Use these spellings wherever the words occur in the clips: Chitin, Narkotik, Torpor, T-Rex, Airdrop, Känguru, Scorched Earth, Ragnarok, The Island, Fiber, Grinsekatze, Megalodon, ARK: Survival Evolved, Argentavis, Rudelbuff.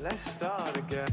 Let's start again.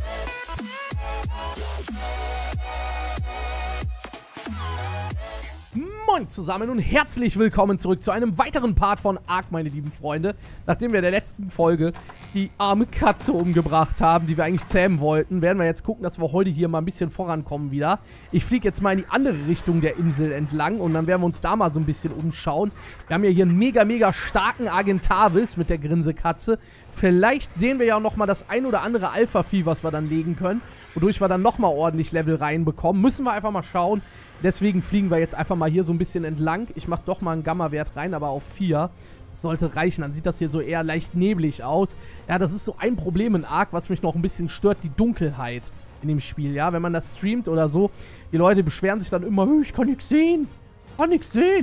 Moin zusammen und herzlich willkommen zurück zu einem weiteren Part von ARK, meine lieben Freunde. Nachdem wir in der letzten Folge die arme Katze umgebracht haben, die wir eigentlich zähmen wollten, werden wir jetzt gucken, dass wir heute hier mal ein bisschen vorankommen wieder. Ich fliege jetzt mal in die andere Richtung der Insel entlang und dann werden wir uns da mal so ein bisschen umschauen. Wir haben ja hier einen mega starken Argentavis mit der Grinsekatze. Vielleicht sehen wir ja auch nochmal das ein oder andere Alpha-Vieh, was wir dann legen können, wodurch wir dann nochmal ordentlich Level reinbekommen. Müssen wir einfach mal schauen. Deswegen fliegen wir jetzt einfach mal hier so ein bisschen entlang. Ich mache doch mal einen Gamma-Wert rein, aber auf 4. Das sollte reichen. Dann sieht das hier so eher leicht neblig aus. Ja, das ist so ein Problem in ARK, was mich noch ein bisschen stört, die Dunkelheit in dem Spiel. Ja, wenn man das streamt oder so, die Leute beschweren sich dann immer, ich kann nichts sehen,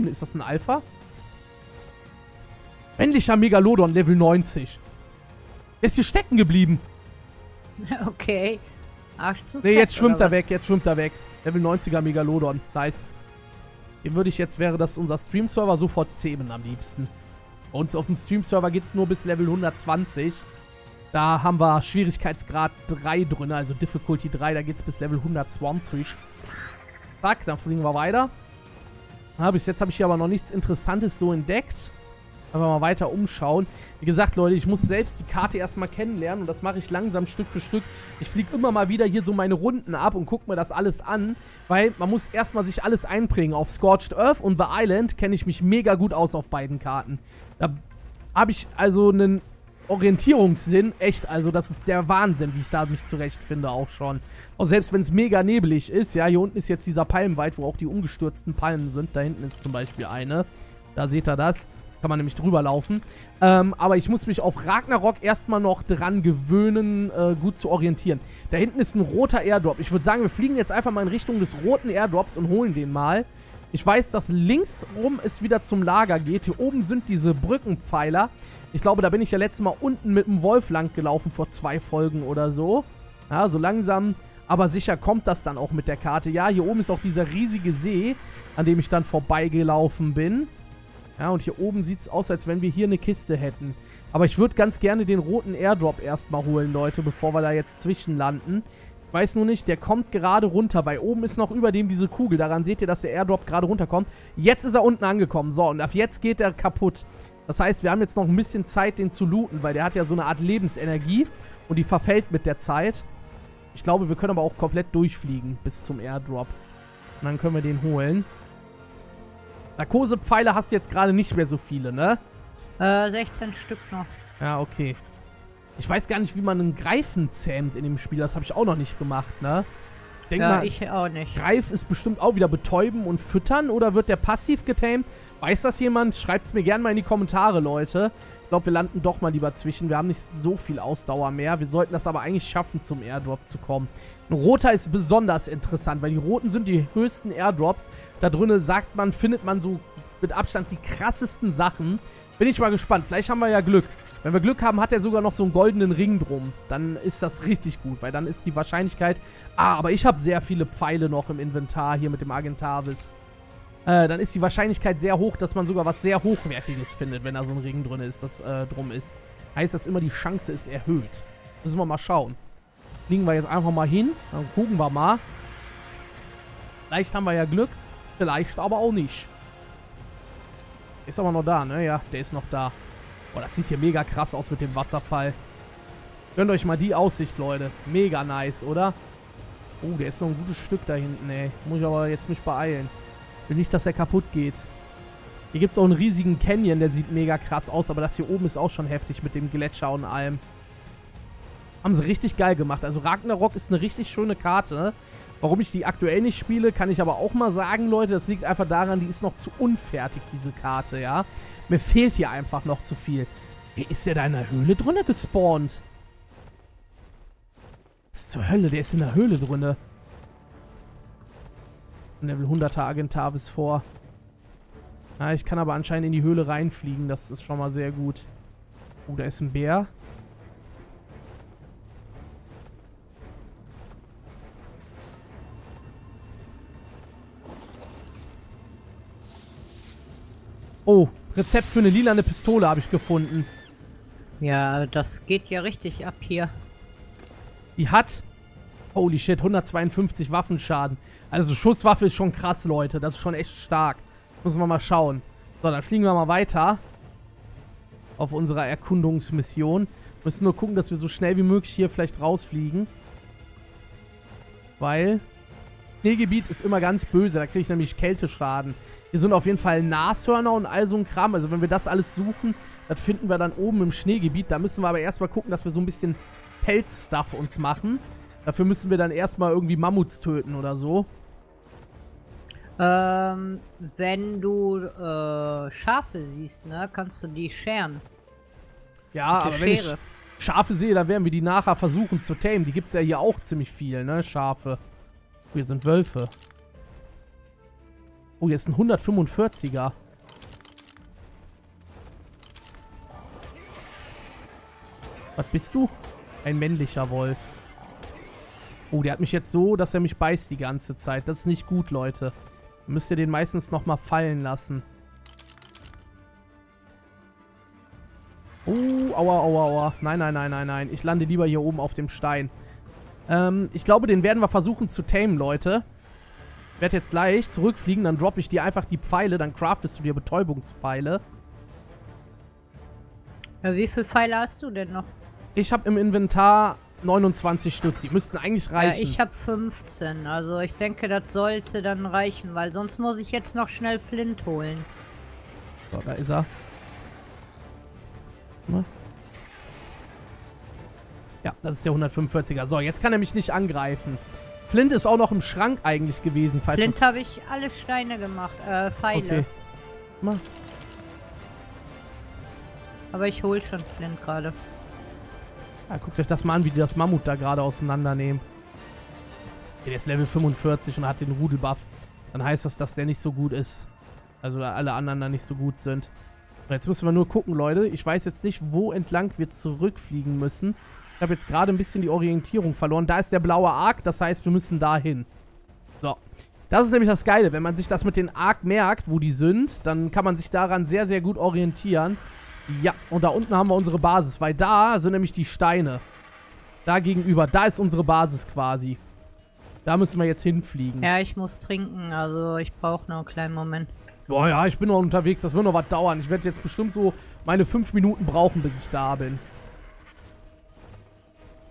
Ist das ein Alpha? Männlicher Megalodon, Level 90. Ist hier stecken geblieben. Okay. Ne, jetzt schwimmt er weg, Level 90er Megalodon. Nice. Hier würde ich jetzt, wäre das unser Stream-Server, sofort zähmen am liebsten. Bei uns auf dem Stream-Server geht es nur bis Level 120. Da haben wir Schwierigkeitsgrad 3 drin, also Difficulty 3. Da geht es bis Level 120. Zack, dann fliegen wir weiter. Bis jetzt habe ich hier aber noch nichts Interessantes so entdeckt. Einfach mal weiter umschauen. Wie gesagt, Leute, ich muss selbst die Karte erstmal kennenlernen und das mache ich langsam Stück für Stück. Ich fliege immer mal wieder hier so meine Runden ab und gucke mir das alles an, weil man muss erstmal sich alles einprägen. Auf Scorched Earth und The Island kenne ich mich mega gut aus auf beiden Karten. Da habe ich also einen Orientierungssinn. Echt, also das ist der Wahnsinn, wie ich da mich zurechtfinde auch schon. Auch selbst wenn es mega nebelig ist. Ja, hier unten ist jetzt dieser Palmenwald, wo auch die umgestürzten Palmen sind. Da hinten ist zum Beispiel eine. Da seht ihr das. Kann man nämlich drüber laufen. Aber ich muss mich auf Ragnarok erstmal noch dran gewöhnen, gut zu orientieren. Da hinten ist ein roter Airdrop. Ich würde sagen, wir fliegen jetzt einfach mal in Richtung des roten Airdrops und holen den mal. Ich weiß, dass links rum es wieder zum Lager geht. Hier oben sind diese Brückenpfeiler. Ich glaube, da bin ich ja letztes Mal unten mit dem Wolf lang gelaufen vor 2 Folgen oder so. Ja, so langsam, aber sicher kommt das dann auch mit der Karte. Ja, hier oben ist auch dieser riesige See, an dem ich dann vorbeigelaufen bin. Ja, und hier oben sieht es aus, als wenn wir hier eine Kiste hätten. Aber ich würde ganz gerne den roten Airdrop erstmal holen, Leute, bevor wir da jetzt zwischenlanden. Ich weiß nur nicht, der kommt gerade runter, weil oben ist noch über dem diese Kugel. Daran seht ihr, dass der Airdrop gerade runterkommt. Jetzt ist er unten angekommen. So, und ab jetzt geht er kaputt. Das heißt, wir haben jetzt noch ein bisschen Zeit, den zu looten, weil der hat ja so eine Art Lebensenergie und die verfällt mit der Zeit. Ich glaube, wir können aber auch komplett durchfliegen bis zum Airdrop. Und dann können wir den holen. Narkosepfeile hast du jetzt gerade nicht mehr so viele, ne? 16 Stück noch. Ja, okay. Ich weiß gar nicht, wie man einen Greifen zähmt in dem Spiel. Das habe ich auch noch nicht gemacht, ne? Ich denke mal, ich auch nicht. Greif ist bestimmt auch wieder betäuben und füttern oder wird der passiv getamt? Weiß das jemand? Schreibt es mir gerne mal in die Kommentare, Leute. Ich glaube, wir landen doch mal lieber zwischen. Wir haben nicht so viel Ausdauer mehr. Wir sollten das aber eigentlich schaffen, zum Airdrop zu kommen. Ein roter ist besonders interessant, weil die roten sind die höchsten Airdrops. Da drinnen sagt man, findet man so mit Abstand die krassesten Sachen. Bin ich mal gespannt. Vielleicht haben wir ja Glück. Wenn wir Glück haben, hat er sogar noch so einen goldenen Ring drum. Dann ist das richtig gut, weil dann ist die Wahrscheinlichkeit... Ah, aber ich habe sehr viele Pfeile noch im Inventar hier mit dem Argentavis. Dann ist die Wahrscheinlichkeit sehr hoch, dass man sogar was sehr Hochwertiges findet, wenn da so ein Ring drin ist, das drum ist. Heißt das immer, die Chance ist erhöht. Müssen wir mal schauen. Fliegen wir jetzt einfach mal hin, dann gucken wir mal. Vielleicht haben wir ja Glück, vielleicht aber auch nicht. Ist aber noch da, ne? Ja, der ist noch da. Boah, das sieht hier mega krass aus mit dem Wasserfall. Gönnt euch mal die Aussicht, Leute. Mega nice, oder? Oh, der ist noch ein gutes Stück da hinten, ey. Muss ich aber jetzt nicht beeilen. Will nicht, dass der kaputt geht. Hier gibt es auch einen riesigen Canyon, der sieht mega krass aus. Aber das hier oben ist auch schon heftig mit dem Gletscher und allem. Haben sie richtig geil gemacht. Also Ragnarok ist eine richtig schöne Karte. Warum ich die aktuell nicht spiele, kann ich aber auch mal sagen, Leute. Das liegt einfach daran, die ist noch zu unfertig, diese Karte, ja. Mir fehlt hier einfach noch zu viel. Hey, ist der da in der Höhle drinne gespawnt? Was zur Hölle? Der ist in der Höhle drinne. Level 100er Argentavis vor. Ja, ich kann aber anscheinend in die Höhle reinfliegen. Das ist schon mal sehr gut. Oh, da ist ein Bär. Oh, Rezept für eine lilane Pistole habe ich gefunden. Ja, das geht ja richtig ab hier. Die hat, holy shit, 152 Waffenschaden. Also Schusswaffe ist schon krass, Leute. Das ist schon echt stark. Müssen wir mal schauen. So, dann fliegen wir mal weiter auf unserer Erkundungsmission. Müssen nur gucken, dass wir so schnell wie möglich hier vielleicht rausfliegen. Weil Schneegebiet ist immer ganz böse. Da kriege ich nämlich Kälteschaden. Hier sind auf jeden Fall Nashörner und all so ein Kram. Also wenn wir das alles suchen, das finden wir dann oben im Schneegebiet. Da müssen wir aber erstmal gucken, dass wir so ein bisschen Pelz-Stuff uns machen. Dafür müssen wir dann erstmal irgendwie Mammuts töten oder so. Wenn du Schafe siehst, ne, kannst du die scheren. Ja, aber wenn ich Schafe sehe, dann werden wir die nachher versuchen zu tamen. Die gibt es ja hier auch ziemlich viel, ne, Schafe. Wir sind Wölfe. Oh, jetzt ein 145er. Was bist du? Ein männlicher Wolf. Oh, der hat mich jetzt so, dass er mich beißt die ganze Zeit. Das ist nicht gut, Leute. Müsst ihr den meistens nochmal fallen lassen. Oh, aua, aua, aua. Nein, nein, nein, nein, nein. Ich lande lieber hier oben auf dem Stein. Ich glaube, den werden wir versuchen zu tamen, Leute. Ich werde jetzt gleich zurückfliegen, dann droppe ich dir einfach die Pfeile. Dann craftest du dir Betäubungspfeile. Ja, wie viele Pfeile hast du denn noch? Ich habe im Inventar 29 Stück, die müssten eigentlich reichen. Ja, ich habe 15, also ich denke, das sollte dann reichen, weil sonst muss ich jetzt noch schnell Flint holen. So, da ist er. Ne? Ja, das ist der 145er. So, jetzt kann er mich nicht angreifen. Flint ist auch noch im Schrank eigentlich gewesen. Falls Flint habe ich alle Steine gemacht, Pfeile. Okay. Mal. Aber ich hole schon Flint gerade. Ja, guckt euch das mal an, wie die das Mammut da gerade auseinandernehmen. Okay, der ist Level 45 und hat den Rudelbuff. Dann heißt das, dass der nicht so gut ist. Also da alle anderen da nicht so gut sind. Und jetzt müssen wir nur gucken, Leute. Ich weiß jetzt nicht, wo entlang wir zurückfliegen müssen. Ich habe jetzt gerade ein bisschen die Orientierung verloren. Da ist der blaue Ark, das heißt, wir müssen da hin. So. Das ist nämlich das Geile. Wenn man sich das mit den Ark merkt, wo die sind, dann kann man sich daran sehr, sehr gut orientieren. Ja, und da unten haben wir unsere Basis, weil da sind nämlich die Steine. Da gegenüber, da ist unsere Basis quasi. Da müssen wir jetzt hinfliegen. Ja, ich muss trinken, also ich brauche noch einen kleinen Moment. Boah, ja, ich bin noch unterwegs, das wird noch was dauern. Ich werde jetzt bestimmt so meine 5 Minuten brauchen, bis ich da bin.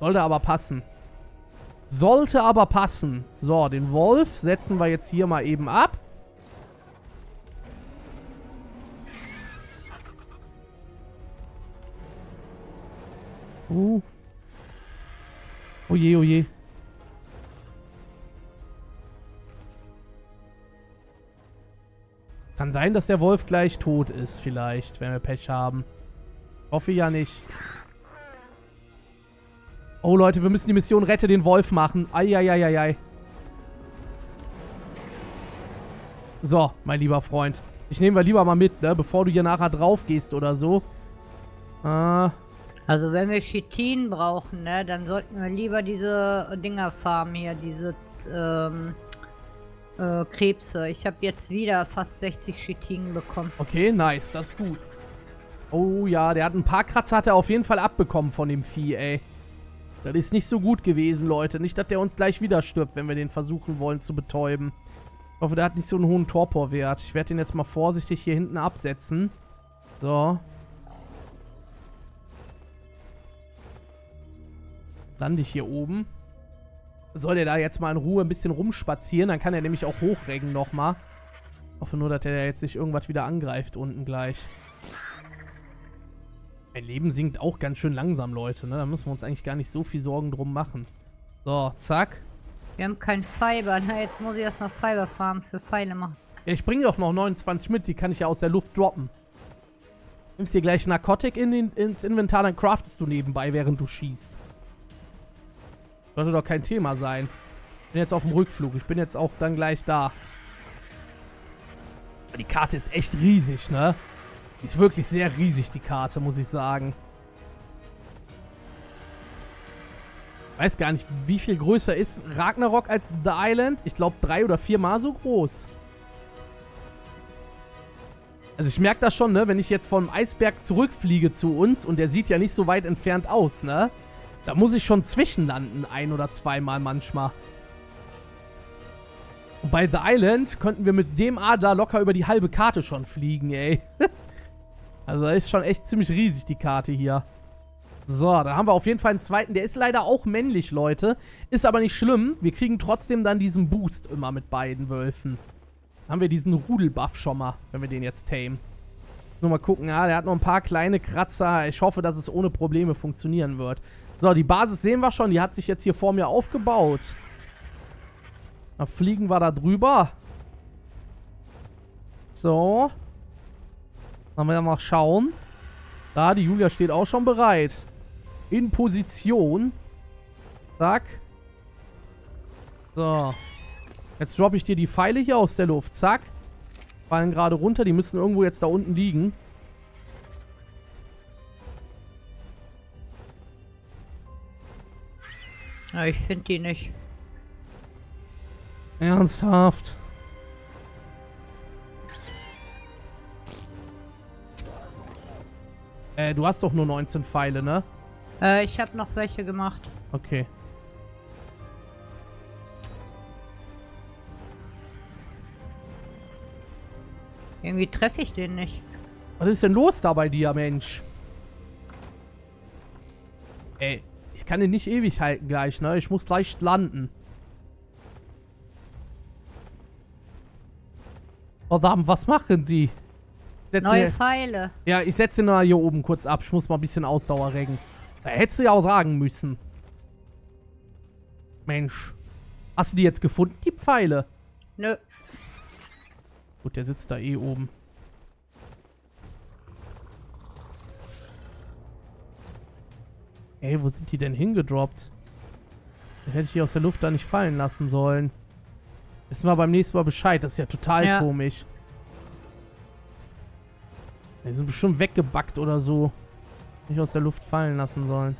Sollte aber passen. Sollte aber passen. So, den Wolf setzen wir jetzt hier mal eben ab. Oh. Oh je, oh je. Kann sein, dass der Wolf gleich tot ist, vielleicht, wenn wir Pech haben. Hoffe ja nicht. Oh Leute, wir müssen die Mission Rette den Wolf machen. Eieieiei. So, mein lieber Freund. Ich nehme mal lieber mal mit, ne? Bevor du hier nachher drauf gehst oder so. Also wenn wir Chitin brauchen, ne, dann sollten wir lieber diese Dinger farmen hier, diese Krebse. Ich habe jetzt wieder fast 60 Chitin bekommen. Okay, nice, das ist gut. Oh ja, der hat ein paar Kratzer, hat er auf jeden Fall abbekommen von dem Vieh, ey. Das ist nicht so gut gewesen, Leute. Nicht, dass der uns gleich wieder stirbt, wenn wir den versuchen wollen zu betäuben. Ich hoffe, der hat nicht so einen hohen Torporwert. Ich werde den jetzt mal vorsichtig hier hinten absetzen. So. Lande ich hier oben. Soll der da jetzt mal in Ruhe ein bisschen rumspazieren, dann kann er nämlich auch hochreggen nochmal. Hoffe nur, dass der jetzt nicht irgendwas wieder angreift unten gleich. Mein Leben sinkt auch ganz schön langsam, Leute, ne? Da müssen wir uns eigentlich gar nicht so viel Sorgen drum machen. So, zack. Wir haben kein Fiber. Na, jetzt muss ich erstmal Fiber farmen für Pfeile machen. Ja, ich bringe doch noch 29 mit, die kann ich ja aus der Luft droppen. Nimmst dir gleich Narkotik ins Inventar, dann craftest du nebenbei, während du schießt. Sollte doch kein Thema sein. Ich bin jetzt auf dem Rückflug. Ich bin jetzt auch dann gleich da. Aber die Karte ist echt riesig, ne? Die ist wirklich sehr riesig, die Karte, muss ich sagen. Ich weiß gar nicht, wie viel größer ist Ragnarok als The Island? Ich glaube 3 oder 4 Mal so groß. Also ich merke das schon, ne? Wenn ich jetzt vom Eisberg zurückfliege zu uns, und der sieht ja nicht so weit entfernt aus, ne? Da muss ich schon zwischenlanden, ein- oder zweimal manchmal. Und bei The Island könnten wir mit dem Ader locker über die halbe Karte schon fliegen, ey. Also da ist schon echt ziemlich riesig, die Karte hier. So, da haben wir auf jeden Fall einen zweiten. Der ist leider auch männlich, Leute. Ist aber nicht schlimm. Wir kriegen trotzdem dann diesen Boost immer mit beiden Wölfen. Dann haben wir diesen Rudelbuff schon mal, wenn wir den jetzt tamen. Nur mal gucken. Ja, der hat noch ein paar kleine Kratzer. Ich hoffe, dass es ohne Probleme funktionieren wird. So, die Basis sehen wir schon. Die hat sich jetzt hier vor mir aufgebaut. Dann fliegen wir da drüber. So. Dann werden wir mal schauen. Da, die Julia steht auch schon bereit. In Position. Zack. So. Jetzt droppe ich dir die Pfeile hier aus der Luft. Zack. Fallen gerade runter. Die müssen irgendwo jetzt da unten liegen. Ja, ich finde die nicht. Ernsthaft. Du hast doch nur 19 Pfeile, ne? Ich habe noch welche gemacht. Okay. Irgendwie treffe ich den nicht. Was ist denn los da bei dir, Mensch? Ey, ich kann den nicht ewig halten gleich, ne? Ich muss gleich landen. Verdammt, was machen sie? Neue Pfeile. Ja, ich setze ihn da hier oben kurz ab. Ich muss mal ein bisschen Ausdauer regen. Da hättest du ja auch sagen müssen. Mensch. Hast du die jetzt gefunden, die Pfeile? Nö. Gut, der sitzt da eh oben. Ey, wo sind die denn hingedroppt? Den hätte ich die aus der Luft da nicht fallen lassen sollen. Wissen wir beim nächsten Mal Bescheid. Das ist ja total komisch. Die sind bestimmt weggebackt oder so. Nicht aus der Luft fallen lassen sollen.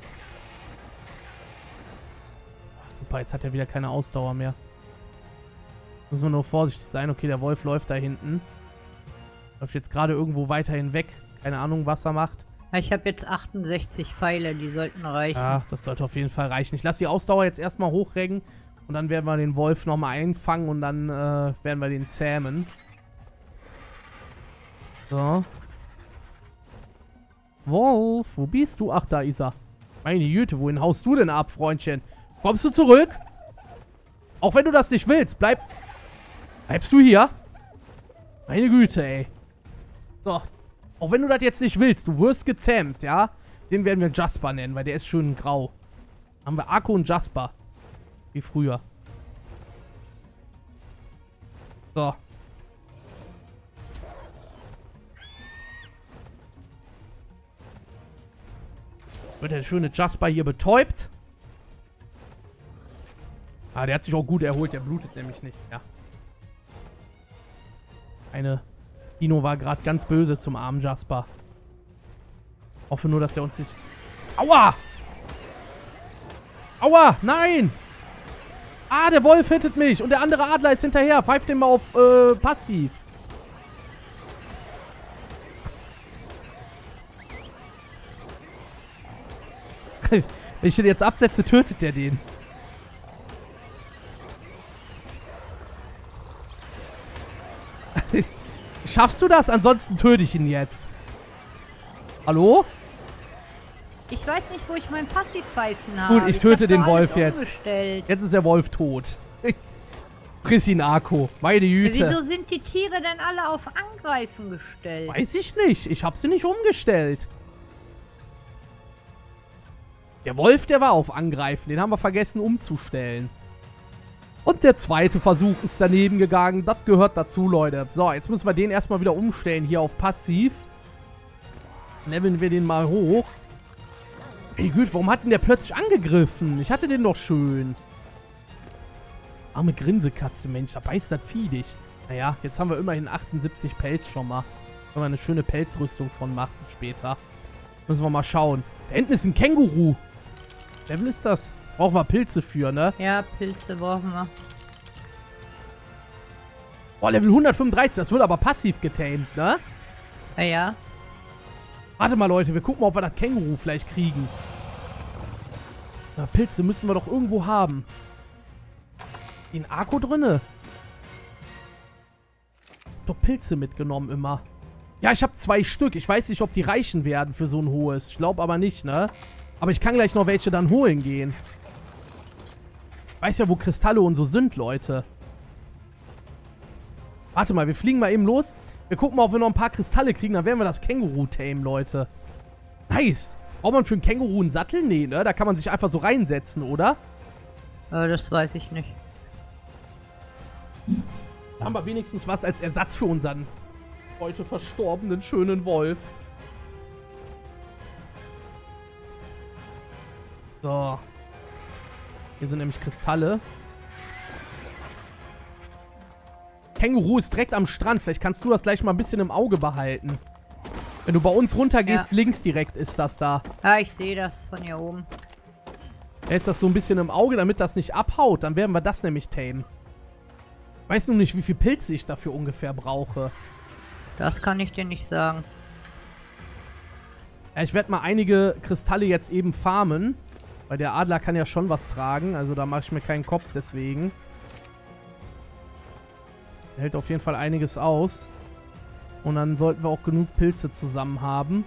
Ach, super, jetzt hat er wieder keine Ausdauer mehr. Müssen wir nur vorsichtig sein. Okay, der Wolf läuft da hinten. Läuft jetzt gerade irgendwo weiter hinweg. Keine Ahnung, was er macht. Ich habe jetzt 68 Pfeile, die sollten reichen. Ach, das sollte auf jeden Fall reichen. Ich lasse die Ausdauer jetzt erstmal hochreggen. Und dann werden wir den Wolf nochmal einfangen und dann werden wir den zähmen. So. Wolf, wo bist du? Ach, da ist er. Meine Jüte, wohin haust du denn ab, Freundchen? Kommst du zurück? Auch wenn du das nicht willst, bleibst du hier? Meine Güte, ey. So. Auch wenn du das jetzt nicht willst, du wirst gezähmt, ja? Den werden wir Jasper nennen, weil der ist schön grau. Haben wir Akko und Jasper. Wie früher. So. Wird der schöne Jasper hier betäubt. Ah, der hat sich auch gut erholt. Der blutet nämlich nicht. Ja. Eine Dino war gerade ganz böse zum armen Jasper. Hoffe nur, dass er uns nicht... Aua! Aua! Nein! Ah, der Wolf hittet mich. Und der andere Adler ist hinterher. Pfeift den mal auf passiv. Wenn ich den jetzt absetze, tötet der den. Schaffst du das? Ansonsten töte ich ihn jetzt. Hallo? Ich weiß nicht, wo ich meinen Passivpfeifen habe. Gut, ich töte den Wolf jetzt. Umgestellt. Jetzt ist der Wolf tot. Friss ihn, Akko. Meine Güte. Wieso sind die Tiere denn alle auf Angreifen gestellt? Weiß ich nicht. Ich habe sie nicht umgestellt. Der Wolf, der war auf Angreifen. Den haben wir vergessen umzustellen. Und der zweite Versuch ist daneben gegangen. Das gehört dazu, Leute. So, jetzt müssen wir den erstmal wieder umstellen hier auf Passiv. Leveln wir den mal hoch. Ey, gut, warum hat denn der plötzlich angegriffen? Ich hatte den doch schön. Arme Grinsekatze, Mensch. Da beißt das Vieh dich. Naja, jetzt haben wir immerhin 78 Pelz schon mal. Können wir eine schöne Pelzrüstung von machen später. Müssen wir mal schauen. Da hinten ist ein Känguru. Level ist das? Brauchen wir Pilze für, ne? Ja, Pilze brauchen wir. Boah, Level 135, das wird aber passiv getamed, ne? Ja, ja. Warte mal, Leute, wir gucken mal, ob wir das Känguru vielleicht kriegen. Na, Pilze müssen wir doch irgendwo haben. In Akku drinne. Doch Pilze mitgenommen immer. Ja, ich habe 2 Stück. Ich weiß nicht, ob die reichen werden für so ein hohes. Ich glaube aber nicht, ne? Aber ich kann gleich noch welche dann holen gehen. Ich weiß ja, wo Kristalle und so sind, Leute. Warte mal, wir fliegen mal eben los. Wir gucken mal, ob wir noch ein paar Kristalle kriegen. Dann werden wir das Känguru tamen, Leute. Nice. Braucht man für einen Känguru einen Sattel? Nee, ne? Da kann man sich einfach so reinsetzen, oder? Das weiß ich nicht. Da haben wir wenigstens was als Ersatz für unseren heute verstorbenen schönen Wolf. So. Hier sind nämlich Kristalle. Känguru ist direkt am Strand. Vielleicht kannst du das gleich mal ein bisschen im Auge behalten. Wenn du bei uns runtergehst, ja. Links direkt ist das da. Ah, ich sehe das von hier oben. Hältst das so ein bisschen im Auge, damit das nicht abhaut. Dann werden wir das nämlich tamen. Ich weiß nur nicht, wie viel Pilze ich dafür ungefähr brauche. Das kann ich dir nicht sagen. Ja, ich werde mal einige Kristalle jetzt eben farmen. Weil der Adler kann ja schon was tragen, also da mache ich mir keinen Kopf deswegen. Der hält auf jeden Fall einiges aus. Und dann sollten wir auch genug Pilze zusammen haben.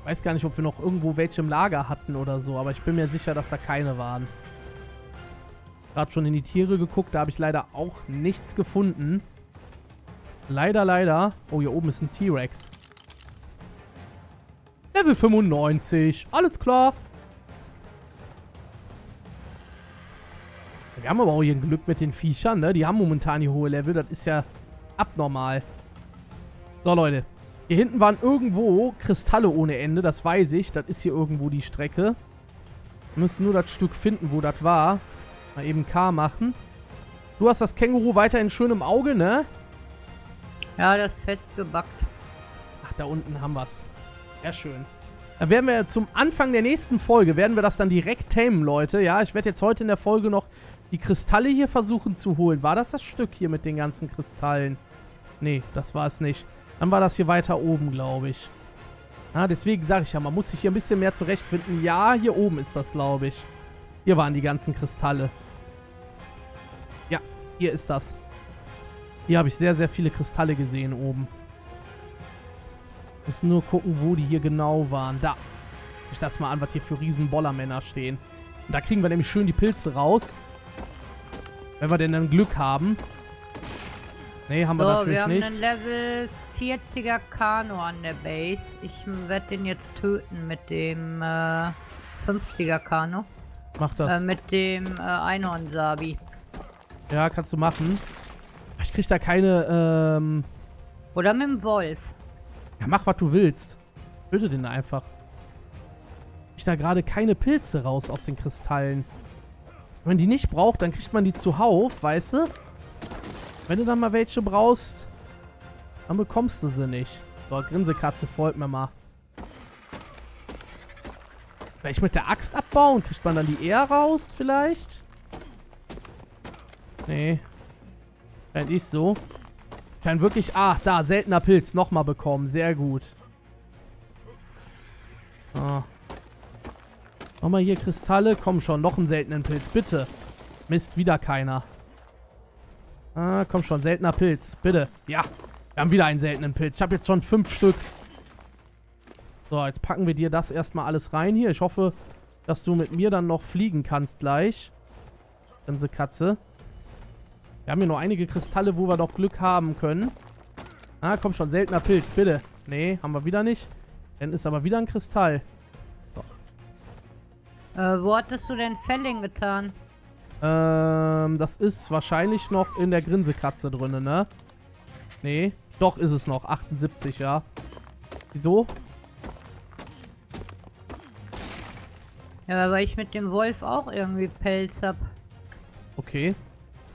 Ich weiß gar nicht, ob wir noch irgendwo welche im Lager hatten oder so, aber ich bin mir sicher, dass da keine waren. Gerade schon in die Tiere geguckt, da habe ich leider auch nichts gefunden. Leider, leider. Oh, hier oben ist ein T-Rex. Level 95, alles klar. Wir haben aber auch hier ein Glück mit den Viechern, ne? Die haben momentan die hohe Level. Das ist ja abnormal. So, Leute. Hier hinten waren irgendwo Kristalle ohne Ende. Das weiß ich. Das ist hier irgendwo die Strecke. Wir müssen nur das Stück finden, wo das war. Mal eben K machen. Du hast das Känguru weiterhin schön im Auge, ne? Ja, das ist festgebackt. Ach, da unten haben wir es. Sehr schön. Dann werden wir zum Anfang der nächsten Folge, werden wir das dann direkt tamen, Leute. Ja, ich werde jetzt heute in der Folge noch die Kristalle hier versuchen zu holen. War das das Stück hier mit den ganzen Kristallen? Nee, das war es nicht. Dann war das hier weiter oben, glaube ich. Ah, deswegen sage ich ja, man muss sich hier ein bisschen mehr zurechtfinden. Ja, hier oben ist das, glaube ich. Hier waren die ganzen Kristalle. Ja, hier ist das. Hier habe ich sehr, sehr viele Kristalle gesehen oben. Müssen nur gucken, wo die hier genau waren. Da. Ich das mal an, was hier für riesen Bollermänner stehen. Und da kriegen wir nämlich schön die Pilze raus. Wenn wir denn dann Glück haben. Nee, haben so, wir natürlich nicht. So, wir haben einen Level 40er Kano an der Base. Ich werde den jetzt töten mit dem 50er Kano. Mach das. Mit dem Einhorn-Sabi. Ja, kannst du machen. Ich krieg da keine, Oder mit dem Wolf. Ja, mach, was du willst. Töte den einfach. Ich krieg da gerade keine Pilze raus aus den Kristallen. Wenn man die nicht braucht, dann kriegt man die zuhauf, weißt du? Wenn du dann mal welche brauchst, dann bekommst du sie nicht. So, Grinsekatze, folgt mir mal. Vielleicht mit der Axt abbauen? Kriegt man dann die eher raus, vielleicht? Nee. Vielleicht nicht so. Kein wirklich... Ah, da, seltener Pilz. Nochmal bekommen. Sehr gut. Ah. Nochmal hier Kristalle. Komm schon, noch einen seltenen Pilz. Bitte. Mist, wieder keiner. Ah, komm schon, seltener Pilz. Bitte. Ja, wir haben wieder einen seltenen Pilz. Ich habe jetzt schon 5 Stück. So, jetzt packen wir dir das erstmal alles rein hier. Ich hoffe, dass du mit mir dann noch fliegen kannst gleich. Grinsekatze. Wir haben hier noch einige Kristalle, wo wir noch Glück haben können. Ah, komm schon, seltener Pilz, bitte. Nee, haben wir wieder nicht. Dann ist aber wieder ein Kristall. So. Wo hattest du denn Felling getan? Das ist wahrscheinlich noch in der Grinsekatze drin, ne? Nee, doch ist es noch. 78, ja. Wieso? Ja, weil ich mit dem Wolf auch irgendwie Pelz hab. Okay.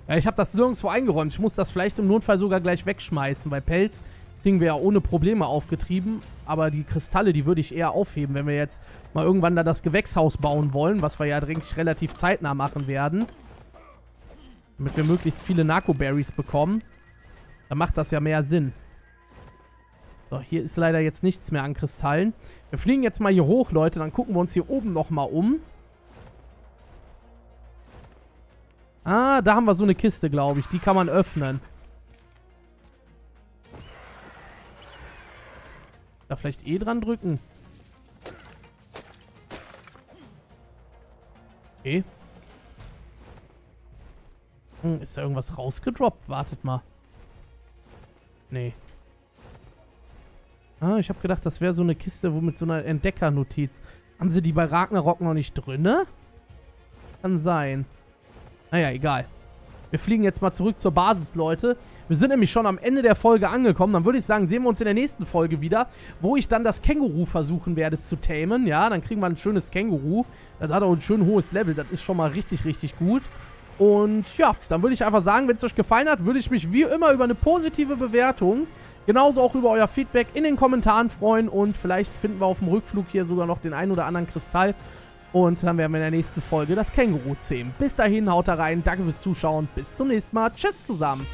Ja, ich habe das nirgendwo eingeräumt. Ich muss das vielleicht im Notfall sogar gleich wegschmeißen, weil Pelz kriegen wir ja ohne Probleme aufgetrieben. Aber die Kristalle, die würde ich eher aufheben, wenn wir jetzt mal irgendwann da das Gewächshaus bauen wollen, was wir ja eigentlich relativ zeitnah machen werden. Damit wir möglichst viele Narco-Berries bekommen. Dann macht das ja mehr Sinn. So, hier ist leider jetzt nichts mehr an Kristallen. Wir fliegen jetzt mal hier hoch, Leute. Dann gucken wir uns hier oben nochmal um. Ah, da haben wir so eine Kiste, glaube ich. Die kann man öffnen. Da vielleicht eh dran drücken. Okay. Hm, ist da irgendwas rausgedroppt? Wartet mal. Nee. Ah, ich habe gedacht, das wäre so eine Kiste, wo mit so einer Entdeckernotiz. Haben sie die bei Ragnarok noch nicht drinne? Kann sein. Naja, egal. Wir fliegen jetzt mal zurück zur Basis, Leute. Wir sind nämlich schon am Ende der Folge angekommen. Dann würde ich sagen, sehen wir uns in der nächsten Folge wieder, wo ich dann das Känguru versuchen werde zu tamen. Ja, dann kriegen wir ein schönes Känguru. Das hat auch ein schön hohes Level. Das ist schon mal richtig, richtig gut. Und ja, dann würde ich einfach sagen, wenn es euch gefallen hat, würde ich mich wie immer über eine positive Bewertung, genauso auch über euer Feedback in den Kommentaren freuen. Und vielleicht finden wir auf dem Rückflug hier sogar noch den einen oder anderen Kristall. Und dann werden wir in der nächsten Folge das Känguru zähmen. Bis dahin, haut da rein. Danke fürs Zuschauen. Bis zum nächsten Mal. Tschüss zusammen.